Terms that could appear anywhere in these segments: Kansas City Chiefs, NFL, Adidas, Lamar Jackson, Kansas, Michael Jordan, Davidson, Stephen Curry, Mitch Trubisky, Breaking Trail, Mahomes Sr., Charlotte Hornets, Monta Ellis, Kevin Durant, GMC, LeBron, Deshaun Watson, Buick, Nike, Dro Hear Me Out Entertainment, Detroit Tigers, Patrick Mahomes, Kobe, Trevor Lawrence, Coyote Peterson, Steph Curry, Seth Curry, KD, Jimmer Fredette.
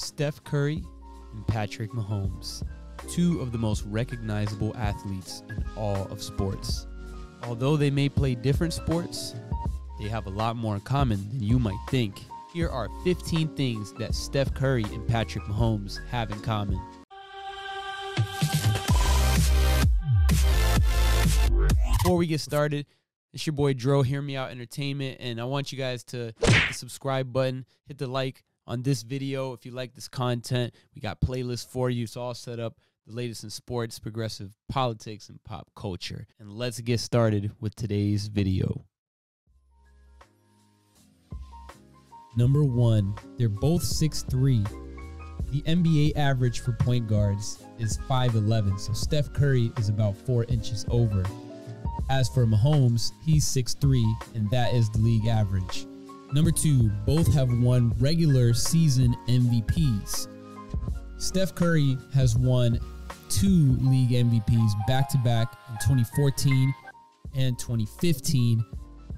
Steph Curry and Patrick Mahomes, two of the most recognizable athletes in all of sports. Although they may play different sports, they have a lot more in common than you might think. Here are 15 things that Steph Curry and Patrick Mahomes have in common. Before we get started, it's your boy Dro, Hear Me Out Entertainment, and I want you guys to hit the subscribe button, hit the like on this video if you like this content. We got playlists for you. It's all set up, the latest in sports, progressive politics, and pop culture. And let's get started with today's video. Number one, they're both 6'3". The NBA average for point guards is 5'11", so Steph Curry is about 4 inches over. As for Mahomes, he's 6'3", and that is the league average. Number two, both have won regular season MVPs. Steph Curry has won 2 league MVPs back-to-back in 2014 and 2015,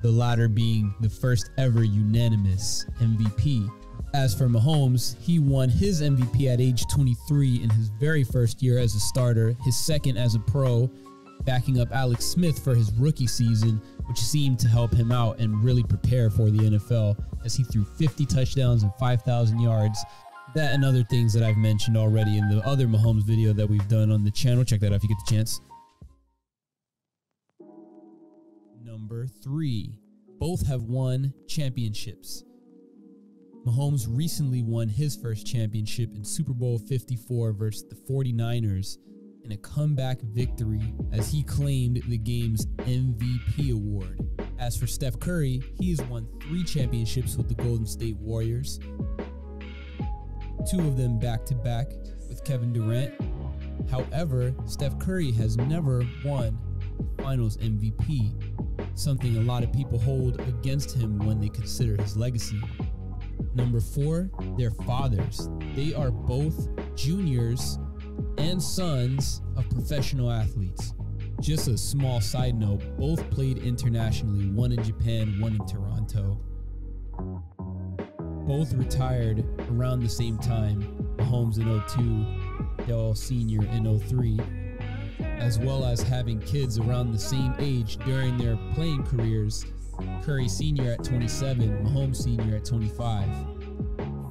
the latter being the first ever unanimous MVP. As for Mahomes, he won his MVP at age 23 in his very first year as a starter, his second as a pro, backing up Alex Smith for his rookie season, which seemed to help him out and really prepare for the NFL as he threw 50 touchdowns and 5,000 yards. That and other things that I've mentioned already in the other Mahomes video that we've done on the channel. Check that out if you get the chance. Number three, both have won championships. Mahomes recently won his first championship in Super Bowl 54 versus the 49ers in a comeback victory as he claimed the game's MVP award. As for Steph Curry, he has won 3 championships with the Golden State Warriors, 2 of them back-to-back with Kevin Durant. However, Steph Curry has never won Finals MVP, something a lot of people hold against him when they consider his legacy. Number 4, their fathers. They are both juniors and sons of professional athletes. Just a small side note, both played internationally, one in Japan, one in Toronto. Both retired around the same time, Mahomes in 02, Dell Sr. in 03, as well as having kids around the same age during their playing careers, Curry Sr. at 27, Mahomes Sr. at 25.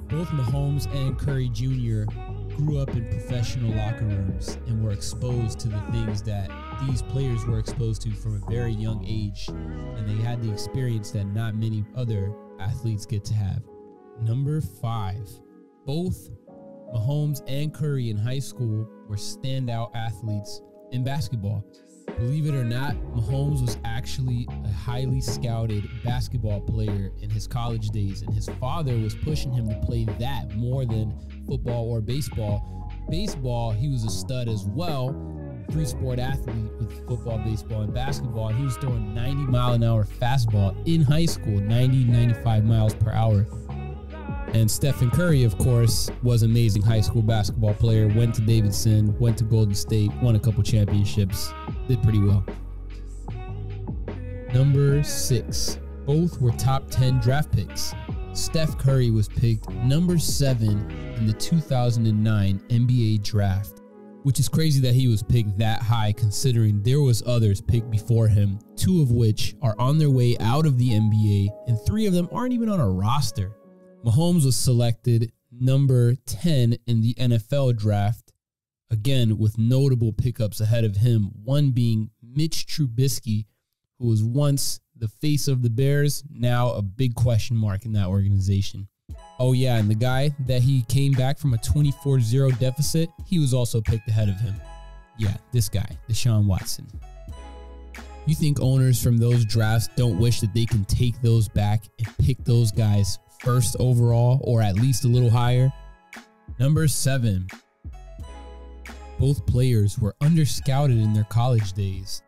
Both Mahomes and Curry Jr. grew up in professional locker rooms and were exposed to the things that these players were exposed to from a very young age, and they had the experience that not many other athletes get to have. Number 5, both Mahomes and Curry in high school were standout athletes in basketball. Believe it or not, Mahomes was actually a highly scouted basketball player in his college days, and his father was pushing him to play that more than football or baseball. Baseball, he was a stud as well, 3-sport athlete with football, baseball, and basketball, and he was throwing 90-mile-an-hour fastball in high school, 90, 95 miles per hour. And Stephen Curry, of course, was an amazing high school basketball player, went to Davidson, went to Golden State, won a couple championships, did pretty well. Number 6, both were top 10 draft picks. Steph Curry was picked number 7 in the 2009 NBA draft, which is crazy that he was picked that high considering there was others picked before him, 2 of which are on their way out of the NBA and 3 of them aren't even on a roster. Mahomes was selected number 10 in the NFL draft, again with notable pickups ahead of him, one being Mitch Trubisky, who was once the face of the Bears, now a big question mark in that organization. Oh yeah, and the guy that he came back from a 24-0 deficit, he was also picked ahead of him. Yeah, this guy, Deshaun Watson. You think owners from those drafts don't wish that they can take those back and pick those guys first overall, or at least a little higher? Number 7, both players were underscouted in their college days.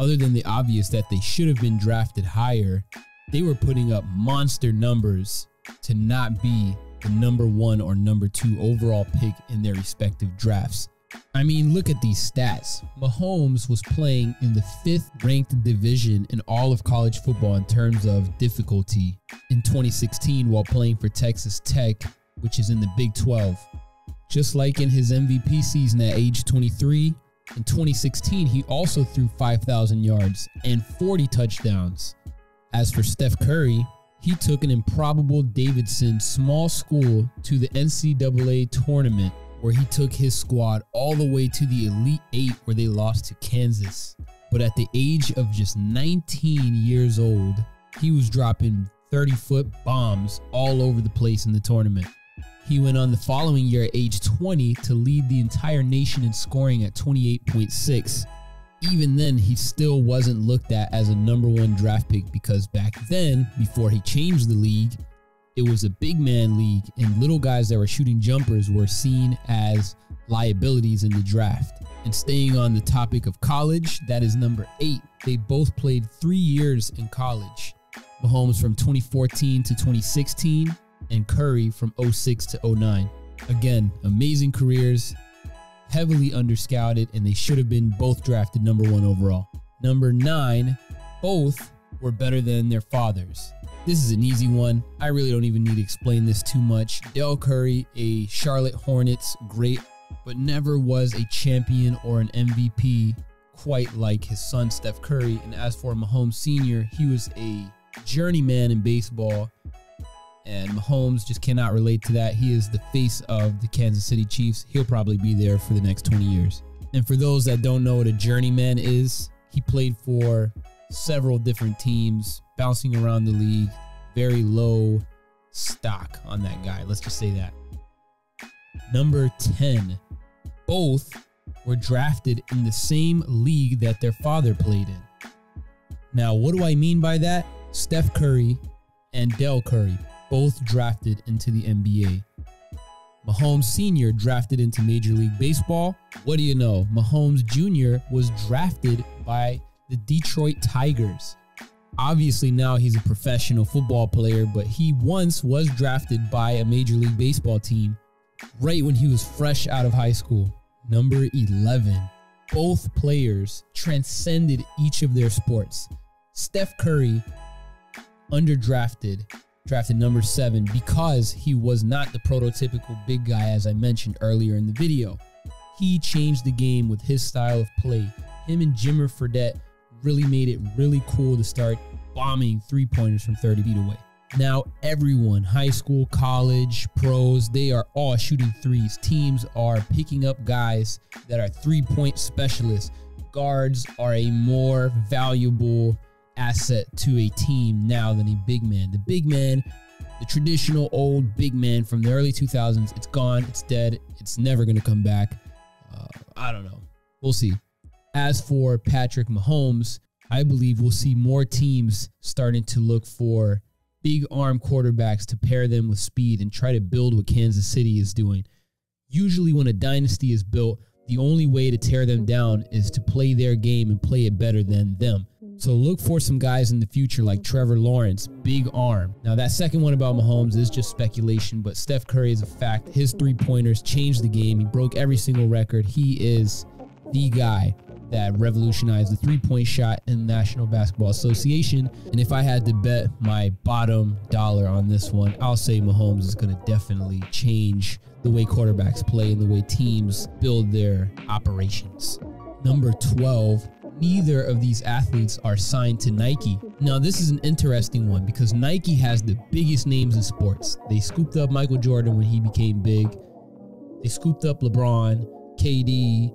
Other than the obvious that they should have been drafted higher, they were putting up monster numbers to not be the number 1 or number 2 overall pick in their respective drafts. I mean, look at these stats. Mahomes was playing in the 5th ranked division in all of college football in terms of difficulty in 2016 while playing for Texas Tech which is in the Big 12. Just like in his MVP season at age 23, in 2016, he also threw 5,000 yards and 40 touchdowns. As for Steph Curry, he took an improbable Davidson small school to the NCAA tournament, where he took his squad all the way to the Elite Eight, where they lost to Kansas. But at the age of just 19 years old, he was dropping 30-foot bombs all over the place in the tournament. He went on the following year at age 20 to lead the entire nation in scoring at 28.6. Even then, he still wasn't looked at as a #1 draft pick, because back then, before he changed the league, it was a big man league, and little guys that were shooting jumpers were seen as liabilities in the draft. And staying on the topic of college, that is number 8. They both played 3 years in college. Mahomes from 2014 to 2016, and Curry from 06 to 09. Again, amazing careers, heavily underscouted, and they should have been both drafted #1 overall. Number 9, both were better than their fathers. This is an easy one. I really don't even need to explain this too much. Dell Curry, a Charlotte Hornets great, but never was a champion or an MVP quite like his son, Steph Curry. And as for Mahomes Sr., he was a journeyman in baseball, and Mahomes just cannot relate to that. He is the face of the Kansas City Chiefs. He'll probably be there for the next 20 years. And for those that don't know what a journeyman is, he played for several different teams, bouncing around the league. Very low stock on that guy. Let's just say that. Number 10, both were drafted in the same league that their father played in. Now, what do I mean by that? Steph Curry and Dell Curry both drafted into the NBA. Mahomes Sr. drafted into Major League Baseball. What do you know? Mahomes Jr. was drafted by the Detroit Tigers. Obviously now he's a professional football player, but he once was drafted by a Major League Baseball team right when he was fresh out of high school. Number 11, both players transcended each of their sports. Steph Curry, drafted number 7 because he was not the prototypical big guy, as I mentioned earlier in the video. He changed the game with his style of play. Him and Jimmer Fredette really made it really cool to start bombing three-pointers from 30 feet away. Now everyone, high school, college, pros, they are all shooting threes. Teams are picking up guys that are three-point specialists. Guards are a more valuable asset to a team now than a big man. The big man, the traditional old big man from the early 2000s, it's gone, it's dead, it's never going to come back. I don't know. We'll see. As for Patrick Mahomes, I believe we'll see more teams starting to look for big arm quarterbacks to pair them with speed and try to build what Kansas City is doing. Usually when a dynasty is built, the only way to tear them down is to play their game and play it better than them. So look for some guys in the future like Trevor Lawrence, big arm. Now that second one about Mahomes is just speculation, but Steph Curry is a fact. His three-pointers changed the game. He broke every single record. He is the guy that revolutionized the three-point shot in the National Basketball Association. And if I had to bet my bottom dollar on this one, I'll say Mahomes is going to definitely change the way quarterbacks play and the way teams build their operations. Number 12, neither of these athletes are signed to Nike. Now, this is an interesting one because Nike has the biggest names in sports. They scooped up Michael Jordan when he became big. They scooped up LeBron, KD,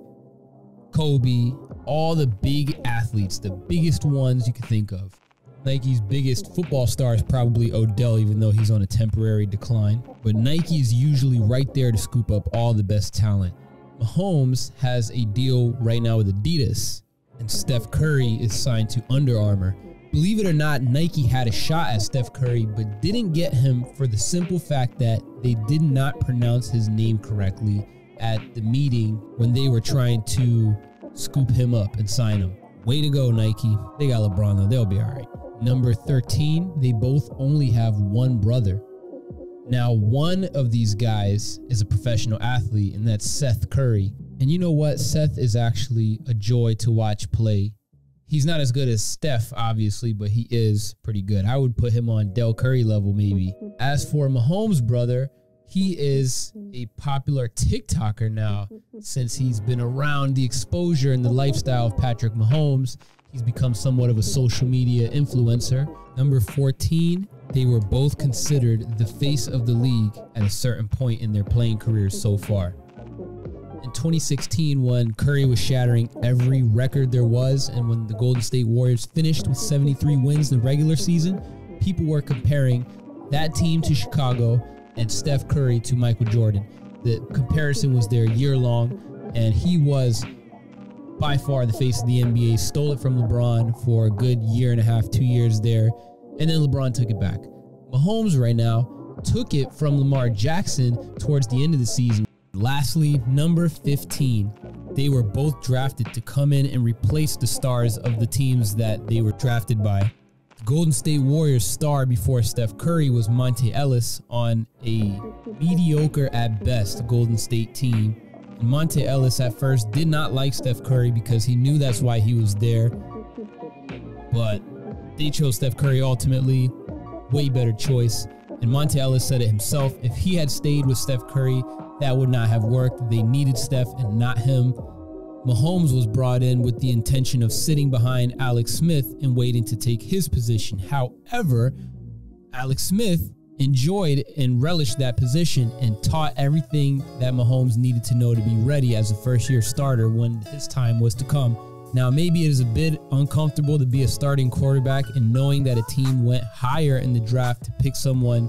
Kobe, all the big athletes, the biggest ones you could think of. Nike's biggest football star is probably Odell, even though he's on a temporary decline. But Nike is usually right there to scoop up all the best talent. Mahomes has a deal right now with Adidas, and Steph Curry is signed to Under Armour. Believe it or not, Nike had a shot at Steph Curry, but didn't get him for the simple fact that they did not pronounce his name correctly at the meeting when they were trying to scoop him up and sign him. Way to go, Nike. They got LeBron, though. They'll be all right. Number 13, they both only have one brother. Now, one of these guys is a professional athlete, and that's Seth Curry. And you know what? Seth is actually a joy to watch play. He's not as good as Steph, obviously, but he is pretty good. I would put him on Dell Curry level, maybe. As for Mahomes' brother, He is a popular TikToker now since he's been around the exposure and the lifestyle of Patrick Mahomes. He's become somewhat of a social media influencer. Number 14, they were both considered the face of the league at a certain point in their playing careers so far. In 2016, when Curry was shattering every record there was, and when the Golden State Warriors finished with 73 wins in the regular season, people were comparing that team to Chicago and Steph Curry to Michael Jordan. The comparison was there year-long, and he was by far the face of the NBA, stole it from LeBron for a good year and a half, 2 years there, and then LeBron took it back. Mahomes right now took it from Lamar Jackson towards the end of the season. Lastly, number 15, they were both drafted to come in and replace the stars of the teams that they were drafted by. The Golden State Warriors star before Steph Curry was Monta Ellis on a mediocre at best Golden State team. Monta Ellis at first did not like Steph Curry because he knew that's why he was there. But they chose Steph Curry ultimately, way better choice. And Monta Ellis said it himself, if he had stayed with Steph Curry, that would not have worked. They needed Steph and not him. Mahomes was brought in with the intention of sitting behind Alex Smith and waiting to take his position. However, Alex Smith enjoyed and relished that position and taught everything that Mahomes needed to know to be ready as a first-year starter when his time was to come. Now, maybe it is a bit uncomfortable to be a starting quarterback and knowing that a team went higher in the draft to pick someone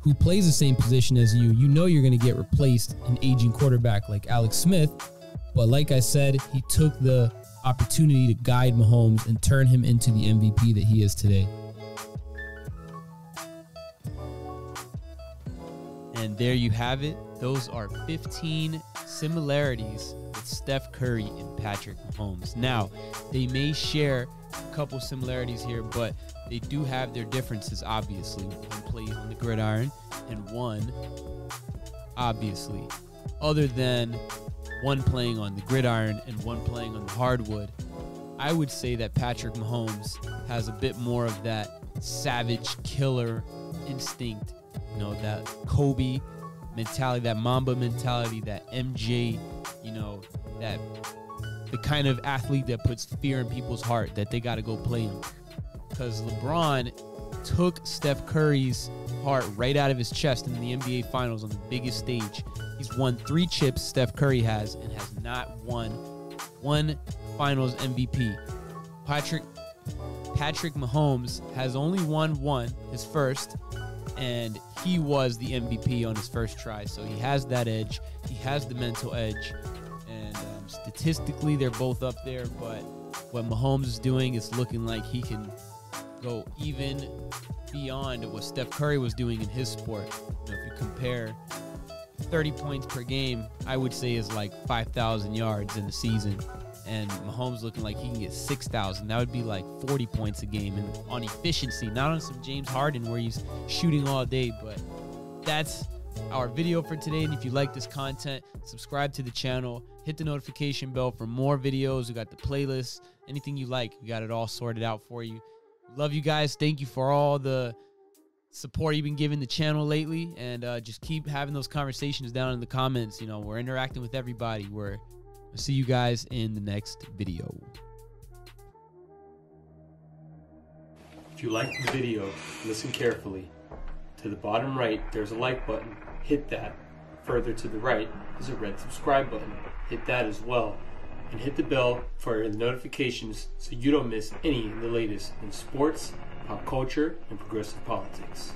who plays the same position as you. You know you're going to get replaced an aging quarterback like Alex Smith, but like I said, he took the opportunity to guide Mahomes and turn him into the MVP that he is today. And there you have it. Those are 15 similarities with Steph Curry and Patrick Mahomes. Now, they may share a couple similarities here, but they do have their differences, obviously. One plays on the gridiron, and one, obviously, other than one playing on the gridiron and one playing on the hardwood, I would say that Patrick Mahomes has a bit more of that savage killer instinct, you know, that Kobe mentality, that Mamba mentality, that MJ, you know, that the kind of athlete that puts fear in people's heart that they got to go play him. Because LeBron took Steph Curry's heart right out of his chest in the NBA Finals on the biggest stage. He's won 3 chips, Steph Curry has, and has not won one Finals MVP. Patrick Mahomes has only won one, his first, and he was the MVP on his first try. So he has that edge. He has the mental edge. And statistically, they're both up there. But what Mahomes is doing is looking like he can go even beyond what Steph Curry was doing in his sport. You know, if you compare 30 points per game, I would say is like 5,000 yards in the season. And Mahomes looking like he can get 6,000. That would be like 40 points a game, and on efficiency, not on some James Harden where he's shooting all day. But that's our video for today. And if you like this content, subscribe to the channel, hit the notification bell for more videos. We got the playlist, anything you like, we got it all sorted out for you. Love you guys. Thank you for all the support you've been giving the channel lately. And just keep having those conversations down in the comments. You know, we're interacting with everybody. I'll see you guys in the next video. If you liked the video, listen carefully. To the bottom right, there's a like button. Hit that. Further to the right is a red subscribe button. Hit that as well. And hit the bell for notifications so you don't miss any of the latest in sports, pop culture, and progressive politics.